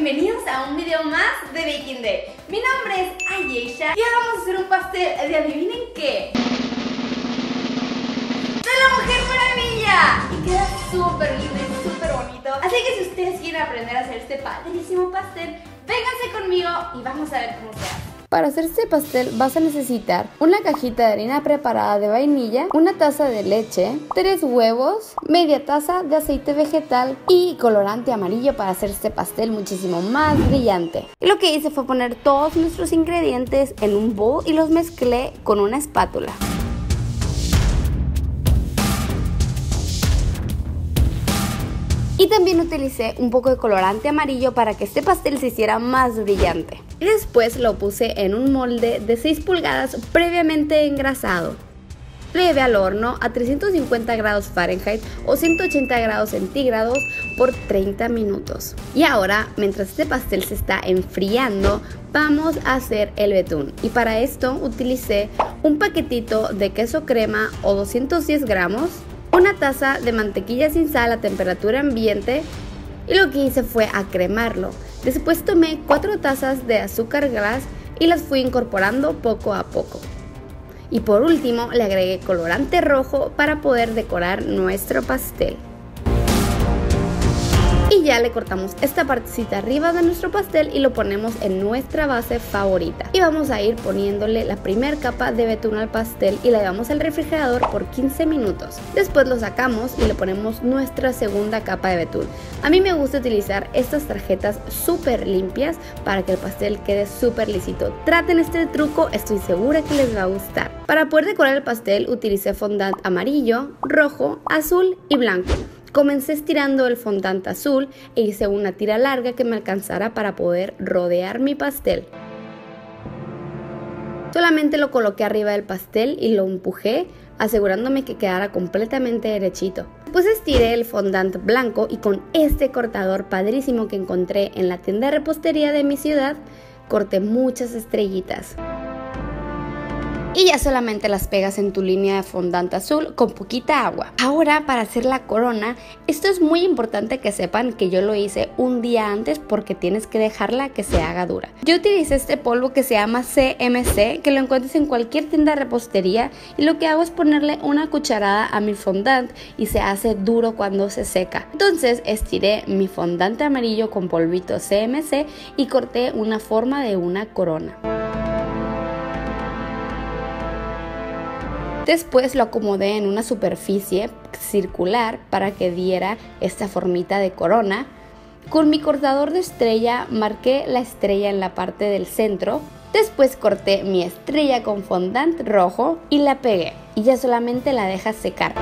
bienvenidos a un video más de Baking Day. Mi nombre es Ayesha y ahora vamos a hacer un pastel de adivinen qué. ¡Soy la Mujer Maravilla! Y queda súper lindo y súper bonito. Así que si ustedes quieren aprender a hacer este padrísimo pastel, vénganse conmigo y vamos a ver cómo se hace. Para hacer este pastel vas a necesitar una cajita de harina preparada de vainilla, una taza de leche, 3 huevos, media taza de aceite vegetal y colorante amarillo para hacer este pastel muchísimo más brillante. Lo que hice fue poner todos nuestros ingredientes en un bowl y los mezclé con una espátula. Y también utilicé un poco de colorante amarillo para que este pastel se hiciera más brillante. Y después lo puse en un molde de 6 pulgadas previamente engrasado. Lo llevé al horno a 350 grados Fahrenheit o 180 grados centígrados por 30 minutos. Y ahora, mientras este pastel se está enfriando, vamos a hacer el betún. Y para esto utilicé un paquetito de queso crema o 210 gramos, una taza de mantequilla sin sal a temperatura ambiente y lo que hice fue acremarlo. Después tomé 4 tazas de azúcar glas y las fui incorporando poco a poco. Y por último le agregué colorante rojo para poder decorar nuestro pastel. Y ya le cortamos esta partecita arriba de nuestro pastel y lo ponemos en nuestra base favorita. Y vamos a ir poniéndole la primera capa de betún al pastel y la llevamos al refrigerador por 15 minutos. Después lo sacamos y le ponemos nuestra segunda capa de betún. A mí me gusta utilizar estas tarjetas súper limpias para que el pastel quede súper lisito. Traten este truco, estoy segura que les va a gustar. Para poder decorar el pastel utilicé fondant amarillo, rojo, azul y blanco. Comencé estirando el fondant azul e hice una tira larga que me alcanzara para poder rodear mi pastel. Solamente lo coloqué arriba del pastel y lo empujé, asegurándome que quedara completamente derechito. Después estiré el fondant blanco y con este cortador padrísimo que encontré en la tienda de repostería de mi ciudad, corté muchas estrellitas. Y ya solamente las pegas en tu línea de fondant azul con poquita agua. Ahora, para hacer la corona, esto es muy importante que sepan que yo lo hice un día antes porque tienes que dejarla que se haga dura. Yo utilicé este polvo que se llama CMC, que lo encuentras en cualquier tienda de repostería, y lo que hago es ponerle una cucharada a mi fondant y se hace duro cuando se seca. Entonces estiré mi fondant amarillo con polvito CMC y corté una forma de una corona. Después lo acomodé en una superficie circular para que diera esta formita de corona. Con mi cortador de estrella marqué la estrella en la parte del centro. Después corté mi estrella con fondant rojo y la pegué. Y ya solamente la dejas secar.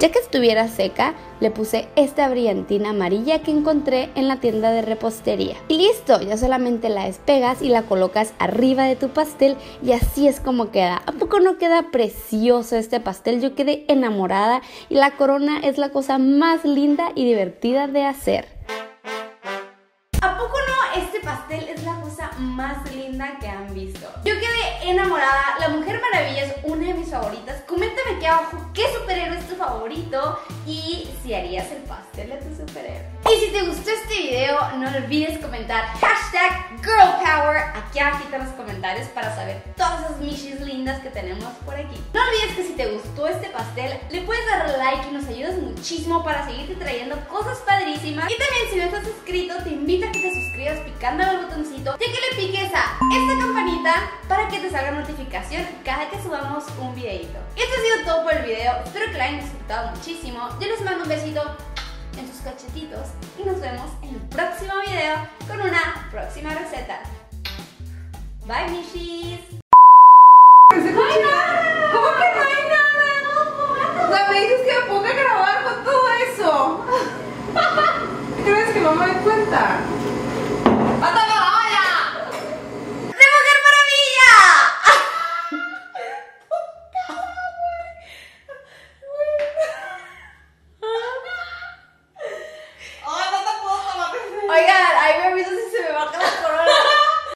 Ya que estuviera seca, le puse esta brillantina amarilla que encontré en la tienda de repostería. Y listo, ya solamente la despegas y la colocas arriba de tu pastel y así es como queda. ¿A poco no queda precioso este pastel? Yo quedé enamorada y la corona es la cosa más linda y divertida de hacer. ¿A poco no? Este pastel es la cosa más linda que han visto. Yo quedé enamorada, la Mujer Maravilla es una de mis favoritas. Coméntame aquí abajo qué superhéroe es tu favorito y si harías el pastel de tu superhéroe. Y si te gustó este video, no olvides comentar #GirlPower aquí abajito en los comentarios para saber todas esas michis lindas que tenemos por aquí. No olvides que si te gustó este pastel, le puedes dar like y nos ayudas muchísimo para seguirte trayendo cosas padrísimas. Y también si no estás suscrito, te invito a que te suscribas picando el botoncito, ya que le piques a esta campanita para que te salga notificación cada que subamos un videito. Esto ha sido todo por el video, espero que lo hayan disfrutado muchísimo. Yo les mando un besito en sus cachetitos y nos vemos en el próximo video con una próxima receta. Bye, Mishis. ¿Cómo que no hay nada? O sea, me dices que me ponga a grabar con todo eso. ¿Crees que no me doy cuenta?